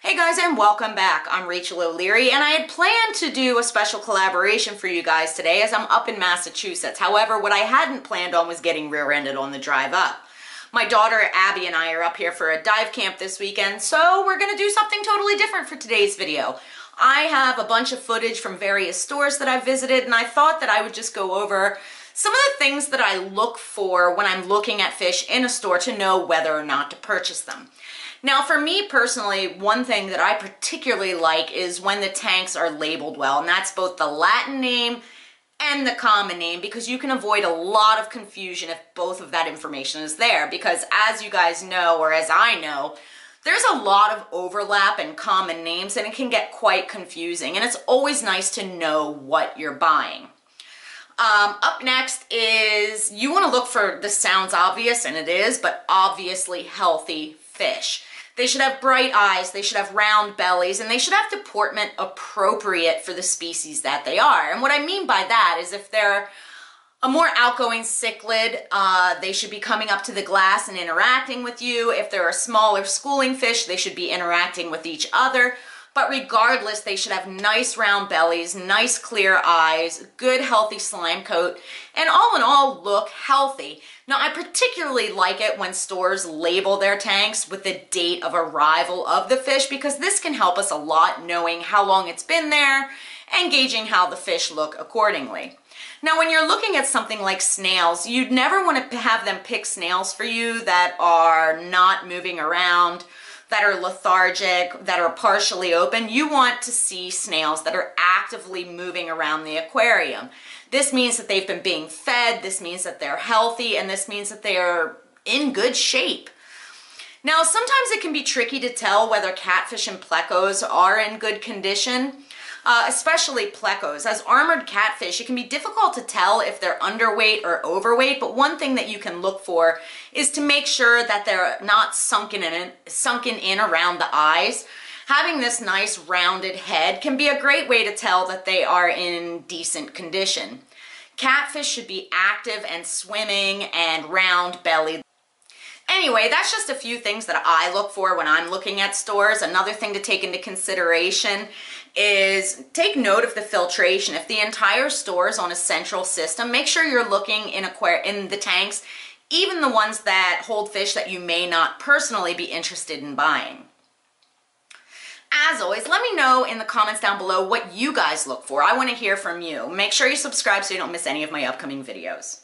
Hey guys, and welcome back. I'm Rachel O'Leary, and I had planned to do a special collaboration for you guys today as I'm up in Massachusetts. However, what I hadn't planned on was getting rear-ended on the drive up. My daughter Abby and I are up here for a dive camp this weekend, so we're going to do something totally different for today's video. I have a bunch of footage from various stores that I've visited, and I thought that I would just go over some of the things that I look for when I'm looking at fish in a store to know whether or not to purchase them. Now, for me personally, one thing that I particularly like is when the tanks are labeled well, and that's both the Latin name and the common name, because you can avoid a lot of confusion if both of that information is there, because as you guys know, or as I know, there's a lot of overlap in common names, and it can get quite confusing, and it's always nice to know what you're buying. Up next is, you want to look for, this sounds obvious, and it is, but obviously healthy fish. They should have bright eyes, they should have round bellies, and they should have deportment appropriate for the species that they are. And what I mean by that is if they're a more outgoing cichlid, they should be coming up to the glass and interacting with you. If they're a smaller schooling fish, they should be interacting with each other. But regardless, they should have nice round bellies, nice clear eyes, good healthy slime coat, and all in all look healthy. Now, I particularly like it when stores label their tanks with the date of arrival of the fish, because this can help us a lot knowing how long it's been there and gauging how the fish look accordingly. Now, when you're looking at something like snails, you'd never want to have them pick snails for you that are not moving around, that are lethargic, that are partially open. You want to see snails that are actively moving around the aquarium. This means that they've been being fed, this means that they're healthy, and this means that they are in good shape. Now, sometimes it can be tricky to tell whether catfish and plecos are in good condition, especially plecos. As armored catfish, it can be difficult to tell if they're underweight or overweight, but one thing that you can look for is to make sure that they're not sunken in around the eyes. Having this nice rounded head can be a great way to tell that they are in decent condition. Catfish should be active and swimming and round-bellied. Anyway, that's just a few things that I look for when I'm looking at stores. Another thing to take into consideration is take note of the filtration. If the entire store is on a central system, make sure you're looking in the tanks, even the ones that hold fish that you may not personally be interested in buying. As always, let me know in the comments down below what you guys look for. I want to hear from you. Make sure you subscribe so you don't miss any of my upcoming videos.